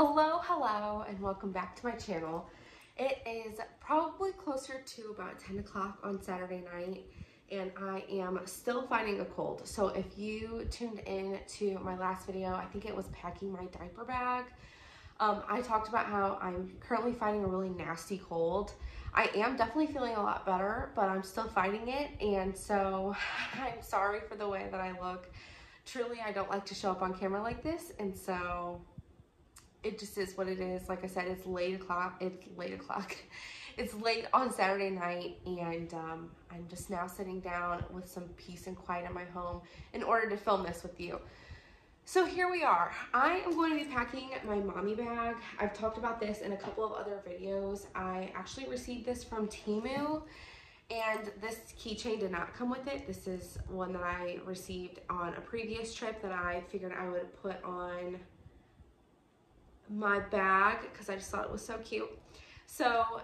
Hello and welcome back to my channel. It is probably closer to about 10 o'clock on Saturday night and I am still fighting a cold. So if you tuned in to my last video, I think it was packing my diaper bag. I talked about how I'm currently fighting a really nasty cold. I am definitely feeling a lot better, but I'm still fighting it. And so I'm sorry for the way that I look. Truly, I don't like to show up on camera like this. And so it just is what it is. Like I said, it's late on Saturday night, and I'm just now sitting down with some peace and quiet in my home in order to film this with you. So here we are. I am going to be packing my mommy bag. I've talked about this in a couple of other videos. I actually received this from Temu, and this keychain did not come with it. This is one that I received on a previous trip that I figured I would put on my bag because I just thought it was so cute. So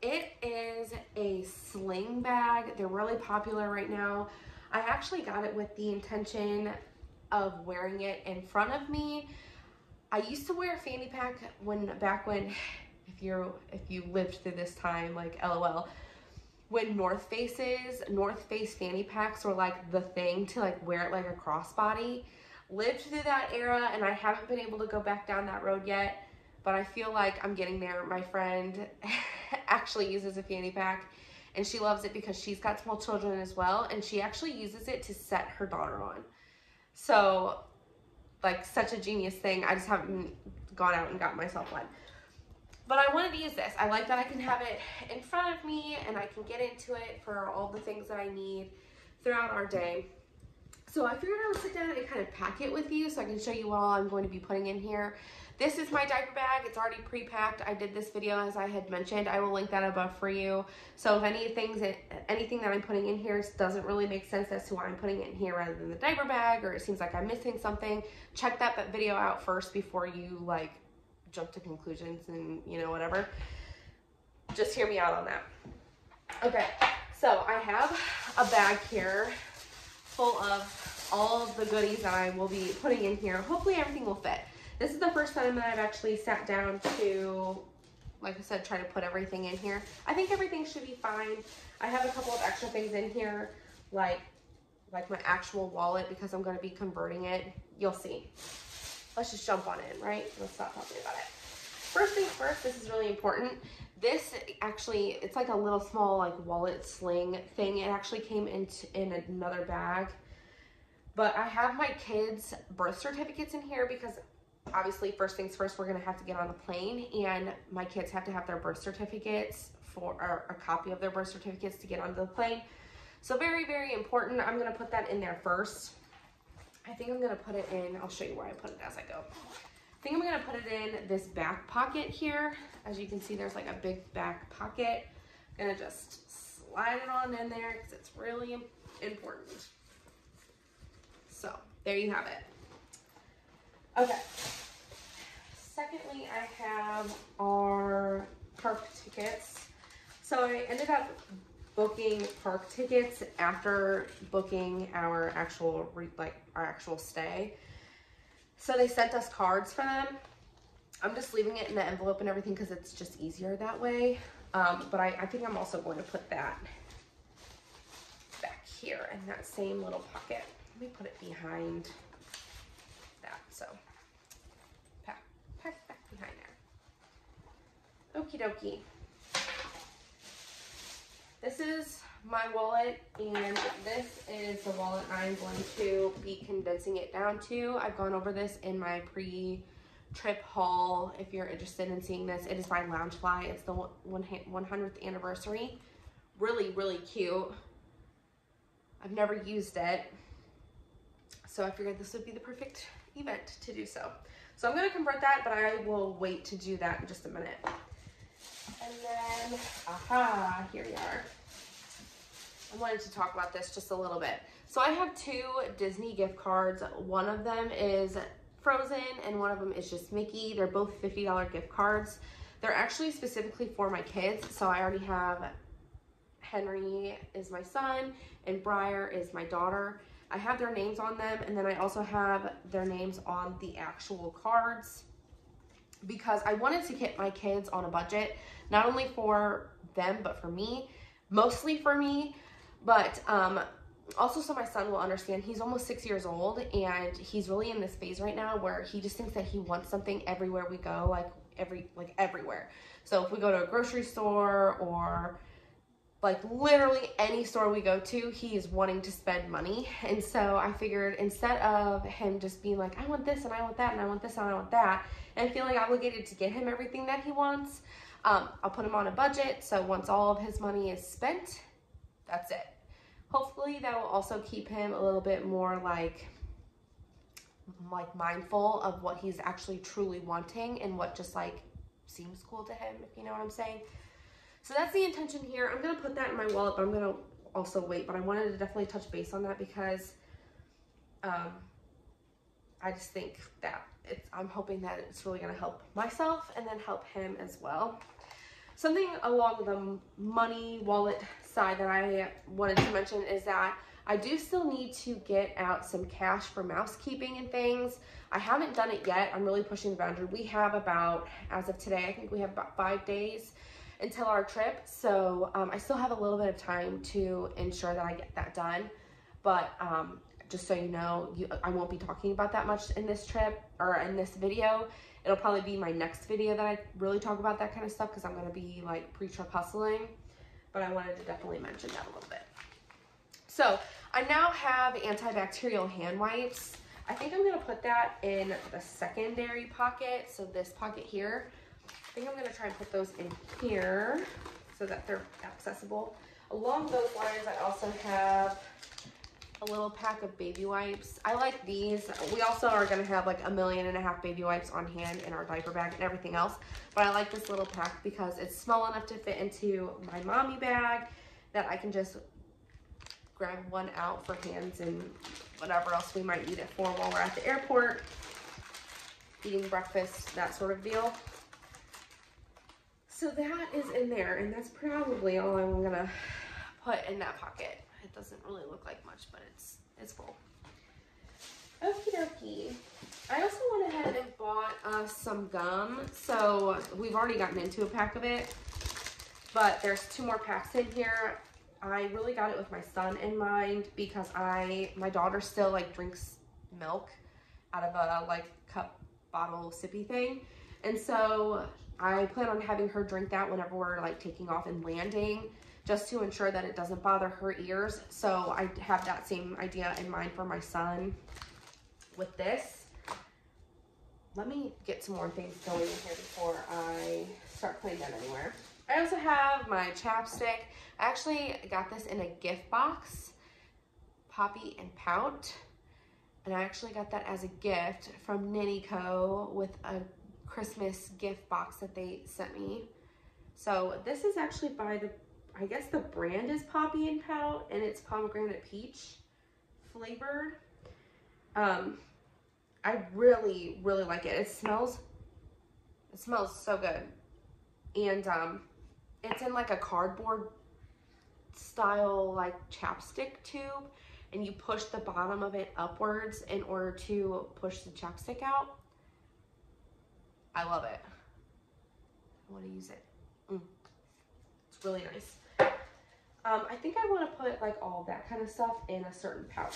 it is a sling bag. They're really popular right now. I actually got it with the intention of wearing it in front of me. I used to wear a fanny pack back when, if you lived through this time, like LOL, when North Face fanny packs were like the thing to like wear it like a crossbody. Lived through that era, and I haven't been able to go back down that road yet, but I feel like I'm getting there. My friend actually uses a fanny pack, and she loves it because she's got small children as well, and she actually uses it to set her daughter on. So, like, such a genius thing. I just haven't gone out and got myself one. But I wanted to use this. I like that I can have it in front of me, and I can get into it for all the things that I need throughout our day. So I figured I would sit down and kind of pack it with you so I can show you all I'm going to be putting in here. This is my diaper bag. It's already pre-packed. I did this video, as I had mentioned. I will link that above for you. So if anything that I'm putting in here doesn't really make sense as to why I'm putting it in here rather than the diaper bag, or it seems like I'm missing something, check that video out first before you like jump to conclusions and, you know, whatever. Just hear me out on that. Okay, so I have a bag here full of all of the goodies that I will be putting in here. Hopefully everything will fit. This is the first time that I've actually sat down to, like I said, try to put everything in here. I think everything should be fine. I have a couple of extra things in here, like my actual wallet, because I'm going to be converting it. You'll see. Let's just jump on in, right? Let's stop talking about it. First things first, this is really important. This actually, it's like a little small like wallet sling thing. It actually came in another bag. But I have my kids' birth certificates in here because obviously first things first, we're gonna have to get on a plane, and my kids have to have their birth certificates or a copy of their birth certificates to get onto the plane. So very, very important. I'm gonna put that in there first. I think I'm gonna put it in, I'll show you where I put it as I go. I think I'm gonna put it in this back pocket here. As you can see, there's like a big back pocket. I'm gonna just slide it on in there because it's really important. So there you have it. Okay. Secondly, I have our park tickets. So I ended up booking park tickets after booking our actual stay. So they sent us cards for them. I'm just leaving it in the envelope and everything because it's just easier that way. But I think I'm also going to put that back here in that same little pocket. Let me put it behind that. So pack back behind there. Okie dokie. This is my wallet, and this is the wallet I'm going to be condensing it down to. I've gone over this in my pre-trip haul. If you're interested in seeing this, it is by Loungefly. It's the 100th anniversary. Really, really cute. I've never used it, so I figured this would be the perfect event to do so. So I'm going to convert that, but I will wait to do that in just a minute. And then, aha, here we are. I wanted to talk about this just a little bit. So I have two Disney gift cards. One of them is Frozen and one of them is just Mickey. They're both $50 gift cards. They're actually specifically for my kids. So I already have Henry is my son and Briar is my daughter. I have their names on them, and then I also have their names on the actual cards. because I wanted to get my kids on a budget, not only for them, but for me, mostly for me, but also so my son will understand. He's almost 6 years old, and he's really in this phase right now where he just thinks that he wants something everywhere we go, like everywhere. So if we go to a grocery store or like literally any store we go to, he is wanting to spend money. And so I figured instead of him just being like, I want this and I want that and I want this and I want that, and feeling obligated to get him everything that he wants, I'll put him on a budget. So once all of his money is spent, that's it. Hopefully that will also keep him a little bit more like mindful of what he's actually truly wanting and what just like seems cool to him, if you know what I'm saying. So that's the intention here. I'm gonna put that in my wallet, but I'm gonna also wait, but I wanted to definitely touch base on that because I just think that I'm hoping that it's really gonna help myself and then help him as well. Something along the money wallet side that I wanted to mention is that I do still need to get out some cash for mousekeeping and things. I haven't done it yet. I'm really pushing the boundary. We have about, as of today, I think we have about 5 days until our trip. So I still have a little bit of time to ensure that I get that done. But just so you know, I won't be talking about that much in this trip or in this video. It'll probably be my next video that I really talk about that kind of stuff because I'm going to be like pre-trip hustling. But I wanted to definitely mention that a little bit. So I now have antibacterial hand wipes. I think I'm going to put that in the secondary pocket. So this pocket here, I think I'm going to try and put those in here so that they're accessible. Along those lines, I also have a little pack of baby wipes. I like these. We also are going to have like 1.5 million baby wipes on hand in our diaper bag and everything else, but I like this little pack because it's small enough to fit into my mommy bag that I can just grab one out for hands and whatever else we might need it for while we're at the airport, eating breakfast, that sort of deal. So that is in there, and that's probably all I'm gonna put in that pocket. It doesn't really look like much, but it's full. Okie dokie. I also went ahead and bought some gum. So we've already gotten into a pack of it, but there's 2 more packs in here. I really got it with my son in mind because my daughter still like drinks milk out of a like cup bottle sippy thing. And so I plan on having her drink that whenever we're like taking off and landing, just to ensure that it doesn't bother her ears. So I have that same idea in mind for my son with this. Let me get some more things going in here before I start putting that anywhere. I also have my chapstick. I actually got this in a gift box, Poppy and Pout. And I actually got that as a gift from Ninico with a Christmas gift box that they sent me. So this is actually by the, I guess the brand is Poppy and Pout, and it's pomegranate peach flavored. I really, really like it. It smells so good. And it's in like a cardboard style like chapstick tube, and you push the bottom of it upwards in order to push the chapstick out. I love it. I want to use it. It's really nice. I think I want to put like all that kind of stuff in a certain pouch.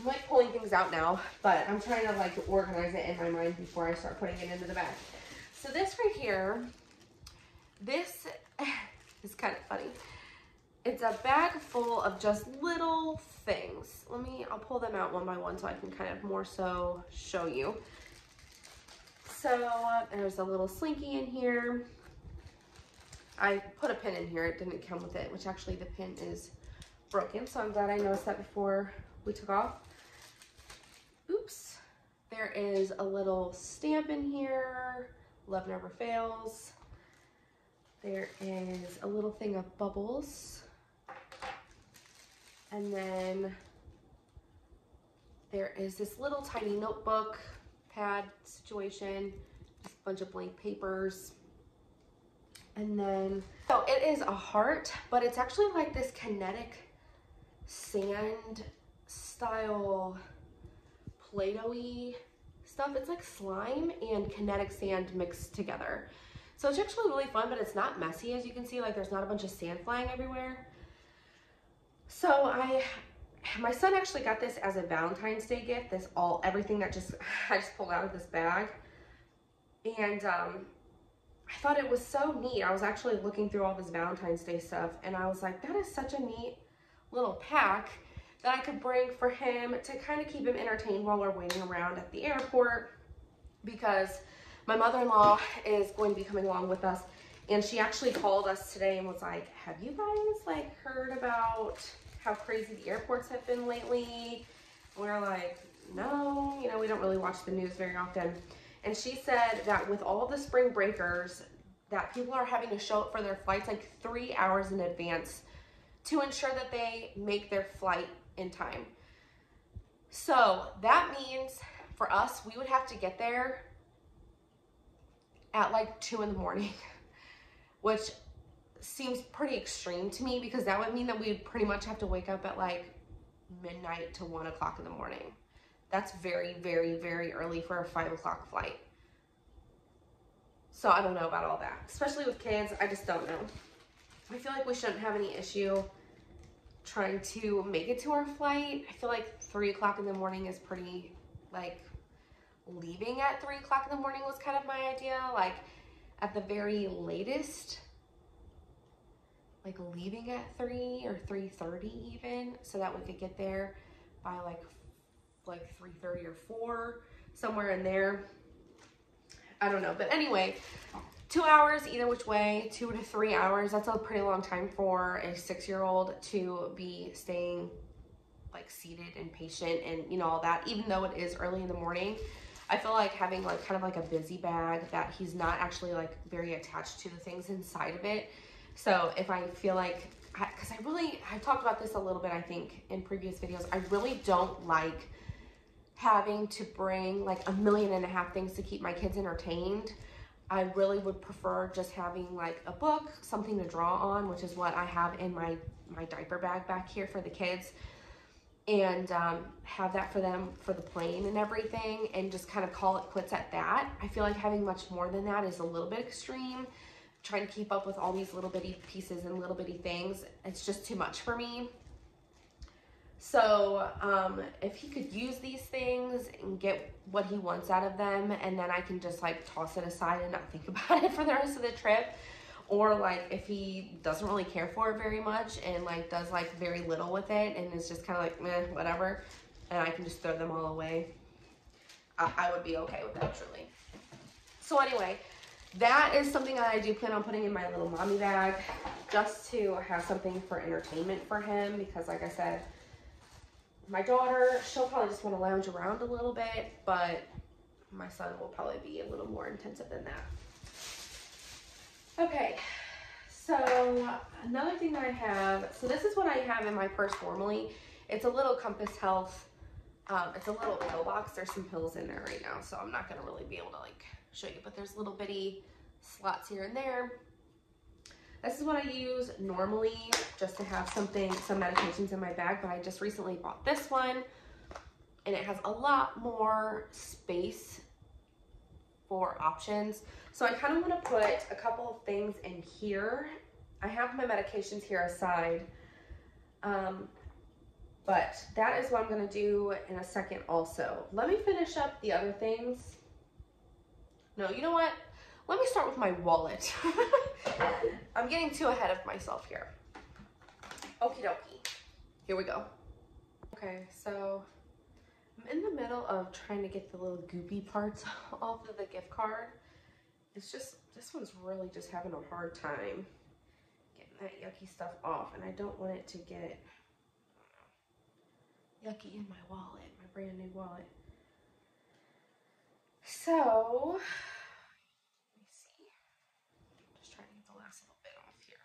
I'm like pulling things out now, but I'm trying to like organize it in my mind before I start putting it into the bag. So this right here, this is kind of funny. It's a bag full of just little things. I'll pull them out one by one so I can kind of more so show you. So there's a little slinky in here. I put a pin in here, it didn't come with it, which actually the pin is broken. So I'm glad I noticed that before we took off. Oops. There is a little stamp in here, love never fails. There is a little thing of bubbles. And then there is this little tiny notebook pad situation, just a bunch of blank papers. And then, so it is a heart, but it's actually like this kinetic sand style Play-Doh-y stuff. It's like slime and kinetic sand mixed together. So it's actually really fun, but it's not messy, as you can see. Like, there's not a bunch of sand flying everywhere. So my son actually got this as a Valentine's Day gift, this everything that I just pulled out of this bag. And I thought it was so neat. I was actually looking through all this Valentine's Day stuff, and I was like, that is such a neat little pack that I could bring for him to kind of keep him entertained while we're waiting around at the airport, because my mother-in-law is going to be coming along with us, and she actually called us today and was like, have you guys like heard about how crazy the airports have been lately? And we were like, no, you know, we don't really watch the news very often. And she said that with all the spring breakers, that people are having to show up for their flights like 3 hours in advance to ensure that they make their flight in time. So that means for us, we would have to get there at like 2 in the morning, which seems pretty extreme to me, because that would mean that we'd pretty much have to wake up at like midnight to 1 o'clock in the morning. That's very, very, very early for a 5 o'clock flight. So I don't know about all that, especially with kids. I just don't know. I feel like we shouldn't have any issue trying to make it to our flight. I feel like 3 o'clock in the morning is pretty, like, leaving at 3 o'clock in the morning was kind of my idea. Like, at the very latest, like leaving at 3 or 3:30 even, so that we could get there by like 3:30 or 4, somewhere in there. I don't know, but anyway, 2 hours either which way, 2 to 3 hours. That's a pretty long time for a 6-year-old to be staying like seated and patient and, you know, all that, even though it is early in the morning. I feel like having like kind of like a busy bag that he's not actually like very attached to the things inside of it. So if I feel like, because I've talked about this a little bit, I think, in previous videos, I really don't like having to bring like 1.5 million things to keep my kids entertained. I really would prefer just having like a book, something to draw on, which is what I have in my diaper bag back here for the kids, and have that for them for the plane and everything, and just kind of call it quits at that. I feel like having much more than that is a little bit extreme. Trying to keep up with all these little bitty pieces and little bitty things, it's just too much for me. So if he could use these things and get what he wants out of them, and then I can just like toss it aside and not think about it for the rest of the trip, or like if he doesn't really care for it very much and like does like very little with it and it's just kind of like meh, whatever, and I can just throw them all away, I would be okay with that, truly. So anyway, that is something that I do plan on putting in my little mommy bag, just to have something for entertainment for him, because like I said, my daughter, she'll probably just want to lounge around a little bit, but my son will probably be a little more intensive than that. Okay, so another thing that I have, so this is what I have in my purse normally. It's a little Compass Health, it's a little pill box. There's some pills in there right now, so I'm not going to really be able to like show you, but there's little bitty slots here and there. This is what I use normally, just to have something, some medications in my bag, but I just recently bought this one, and it has a lot more space for options. So I kind of want to put a couple of things in here. I have my medications here aside, but that is what I'm going to do in a second also. Let me finish up the other things. No, you know what? Let me start with my wallet. I'm getting too ahead of myself here. Okie dokie. Here we go. Okay, so I'm in the middle of trying to get the little goopy parts off of the gift card. It's just, this one's really just having a hard time getting that yucky stuff off, and I don't want it to get yucky in my wallet, my brand new wallet. So, let me see. I'm just trying to get the last little bit off here.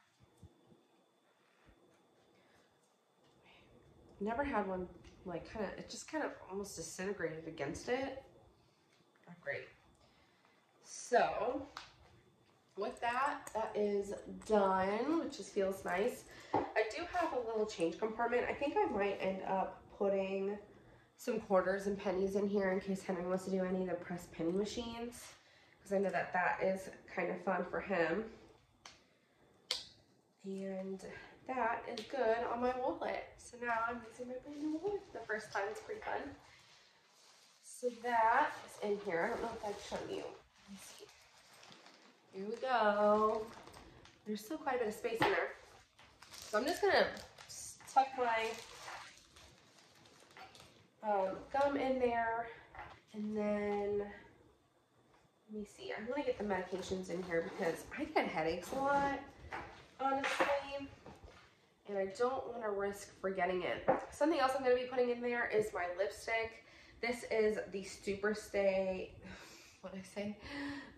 Never had one like kind of, it just kind of almost disintegrated against it. Not great. So, with that is done, which just feels nice. I do have a little change compartment. I think I might end up putting some quarters and pennies in here in case Henry wants to do any of the press penny machines, because I know that that is kind of fun for him. And that is good on my wallet. So now I'm using my brand new wallet for the first time. It's pretty fun. So that is in here. I don't know if I've shown you. Let's see. Here we go. There's still quite a bit of space in there. So I'm just going to tuck my gum in there, and then let me see. I'm going to get the medications in here because I get headaches a lot, honestly, and I don't want to risk forgetting it. Something else I'm going to be putting in there is my lipstick. This is the Superstay,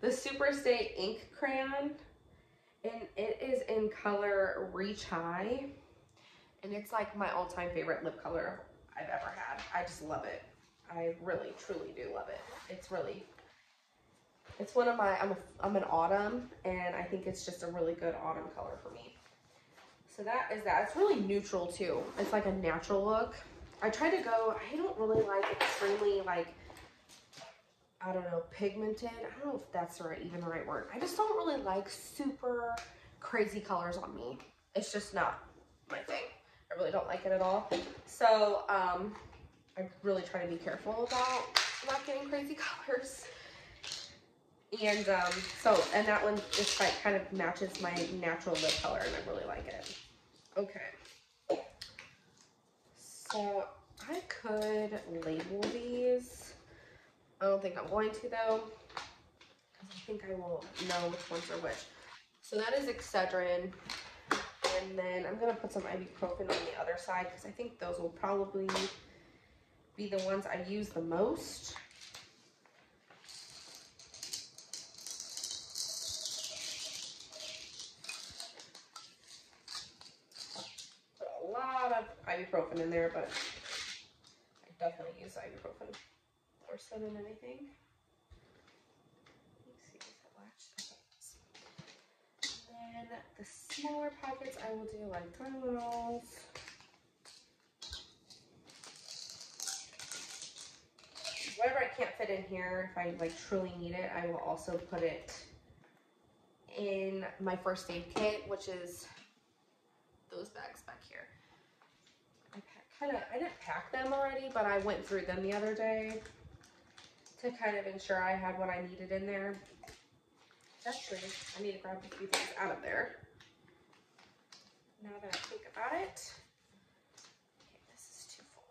the Superstay Ink Crayon, and it is in color Reach High, and it's like my all-time favorite lip color I've ever had. I just love it. I really, truly do love it. It's really, it's one of my, I'm an autumn, and I think it's just a really good autumn color for me. So that is that. It's really neutral too. It's like a natural look. I try to go, I don't really like extremely like, I don't know, pigmented. I don't know if that's even the right word. I just don't really like super crazy colors on me. It's just not my thing. I really don't like it at all. So I really try to be careful about not getting crazy colors. And and that one just like kind of matches my natural lip color, and I really like it. Okay. So I could label these. I don't think I'm going to though, because I think I will know which ones are which. So that is Excedrin. And then I'm going to put some ibuprofen on the other side because I think those will probably be the ones I use the most. Put a lot of ibuprofen in there, but I definitely use ibuprofen more so than anything. And the smaller pockets, I will do like Tylenol. Whatever I can't fit in here, if I like truly need it, I will also put it in my first aid kit, which is those bags back here. I didn't pack them already, but I went through them the other day to kind of ensure I had what I needed in there. Actually, I need to grab a few things out of there. Now that I think about it, okay, this is too full.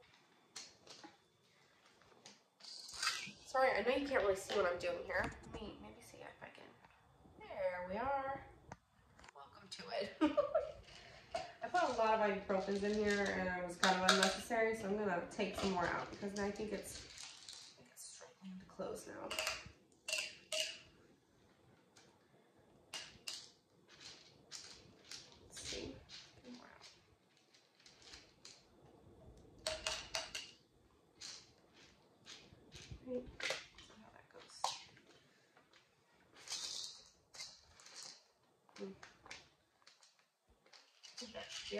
Sorry, I know you can't really see what I'm doing here. Let me maybe see if I can. There we are. Welcome to it. I put a lot of ibuprofens in here, and it was kind of unnecessary, so I'm gonna take some more out because I think it's struggling to close now.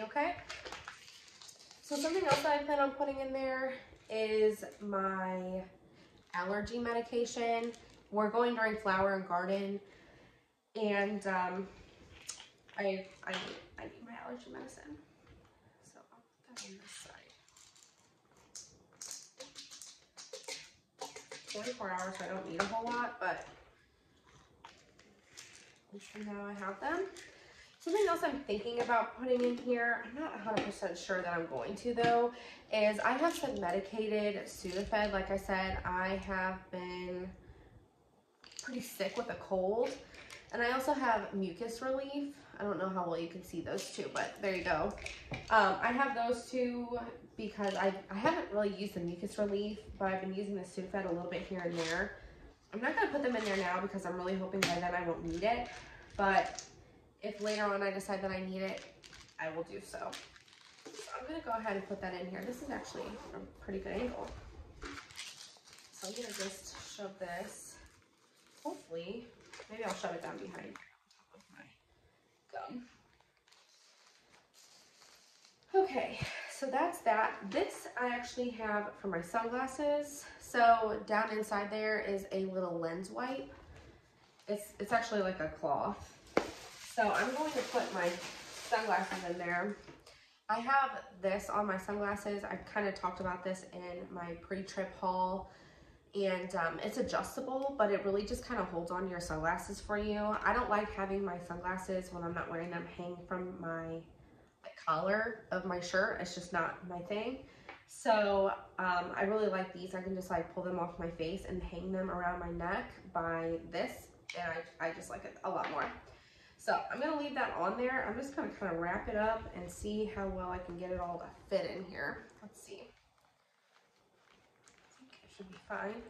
Okay, so something else that I plan on putting in there is my allergy medication. We're going during Flower and Garden, and I need my allergy medicine, so I'll put that on this side. 24 hours, so I don't need a whole lot, but now I have them. Something else I'm thinking about putting in here, I'm not 100% sure that I'm going to though, is I have some medicated Sudafed. Like I said, I have been pretty sick with a cold, and I also have Mucus Relief. I don't know how well you can see those two, but there you go. I have those two because I haven't really used the Mucus Relief, but I've been using the Sudafed a little bit here and there. I'm not going to put them in there now because I'm really hoping by then I won't need it, but if later on I decide that I need it, I will do so. So I'm gonna go ahead and put that in here. This is actually a pretty good angle. So I'm gonna just shove this. Hopefully, maybe I'll shove it down behind with my gum. Okay, So that's that. This I actually have for my sunglasses. So down inside there is a little lens wipe. It's actually like a cloth. So I'm going to put my sunglasses in there. I have this on my sunglasses. I kind of talked about this in my pre-trip haul. And it's adjustable, but it really just kind of holds on to your sunglasses for you. I don't like having my sunglasses when I'm not wearing them hang from my collar of my shirt. It's just not my thing. So I really like these. I can just like pull them off my face and hang them around my neck by this, and I just like it a lot more. So I'm gonna leave that on there. I'm just gonna kind of wrap it up and see how well I can get it all to fit in here. Let's see. I think it should be fine.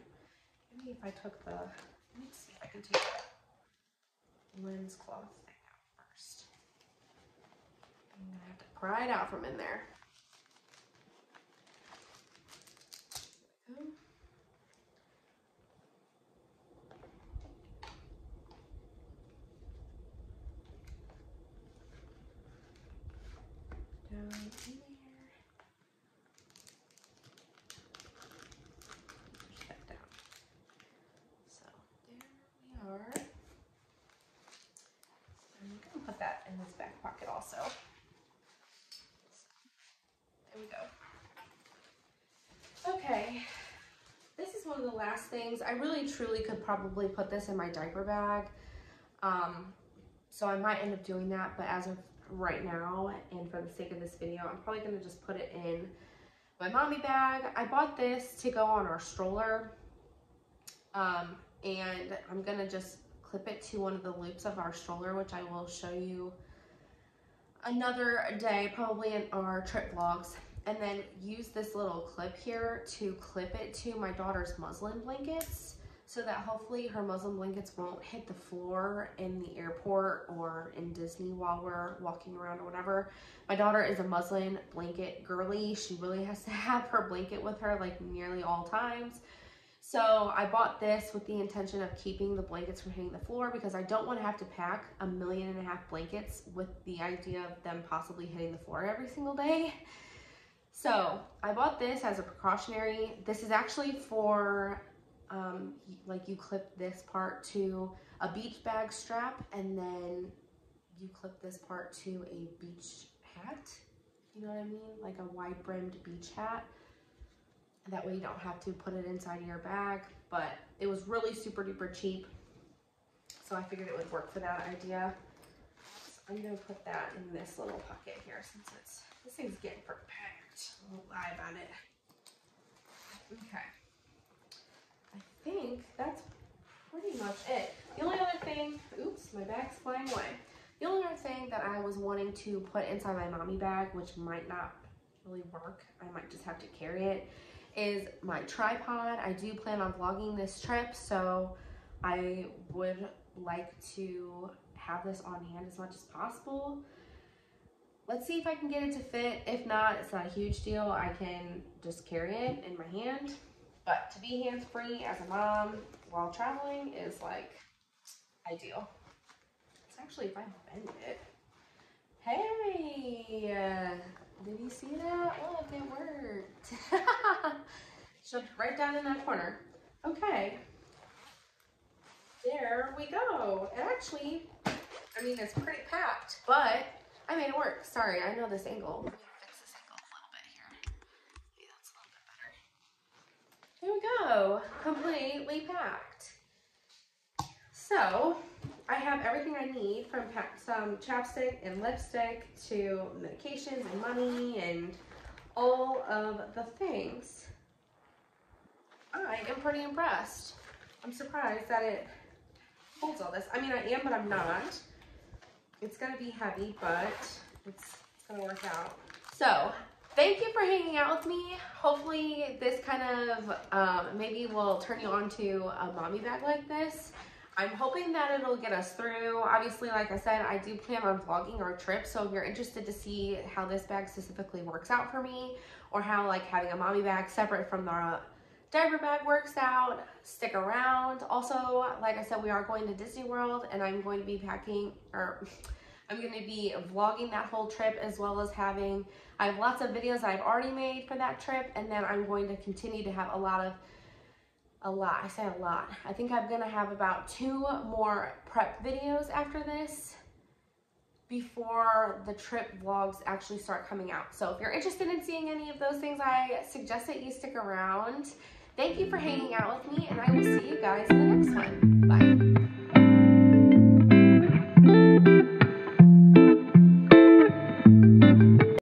Maybe if I took the, let me see if I can take the lens cloth thing out first. I'm gonna have to pry it out from in there. Down in there. Push that down. So there we are. I'm gonna put that in this back pocket also. There we go. Okay, this is one of the last things. I really truly could probably put this in my diaper bag. So I might end up doing that, but as of right now and for the sake of this video, I'm probably gonna just put it in my mommy bag. I bought this to go on our stroller, and I'm gonna just clip it to one of the loops of our stroller, which I will show you another day, probably in our trip vlogs, and then use this little clip here to clip it to my daughter's muslin blankets so that hopefully her muslin blankets won't hit the floor in the airport or in Disney while we're walking around or whatever. My daughter is a muslin blanket girly. She really has to have her blanket with her like nearly all times. So I bought this with the intention of keeping the blankets from hitting the floor because I don't want to have to pack 1.5 million blankets with the idea of them possibly hitting the floor every single day. So I bought this as a precautionary. This is actually for like you clip this part to a beach bag strap and then you clip this part to a beach hat. You know what I mean? Like a wide brimmed beach hat. That way you don't have to put it inside your bag, but it was really super duper cheap. So I figured it would work for that idea. So I'm gonna put that in this little pocket here since it's, this thing's getting packed. I won't lie about it. Okay. I think that's pretty much it. The only other thing, oops, my bag's flying away. The only other thing that I was wanting to put inside my mommy bag, which might not really work, I might just have to carry it, is my tripod. I do plan on vlogging this trip, so I would like to have this on hand as much as possible. Let's see if I can get it to fit. If not, it's not a huge deal. I can just carry it in my hand. But to be hands-free as a mom while traveling is like ideal. It's actually, if I bend it, hey, did you see that? Look, it worked. Jumped right down in that corner. Okay. There we go. It actually, I mean, it's pretty packed, but I made it work. Sorry, I know this angle. Let me fix this angle a little bit here. Maybe that's a little bit better. Here we go. Completely packed. So, I have everything I need, from some chapstick and lipstick to medications and money and all of the things. I am pretty impressed. I'm surprised that it holds all this. I mean, I am, but I'm not. It's gonna be heavy, but it's gonna work out. So, thank you for hanging out with me. Hopefully this kind of maybe will turn you on to a mommy bag like this. I'm hoping that it'll get us through. Obviously, like I said, I do plan on vlogging our trip, so if you're interested to see how this bag specifically works out for me, or how like having a mommy bag separate from the diaper bag works out, stick around. Also, like I said, we are going to Disney World, and I'm going to be packing, or I'm going to be vlogging that whole trip, as well as having, I have lots of videos I've already made for that trip, and then I'm going to continue to have I think I'm going to have about 2 more prep videos after this before the trip vlogs actually start coming out. So if you're interested in seeing any of those things, I suggest that you stick around. Thank you for hanging out with me, and I will see you guys in the next one. Bye.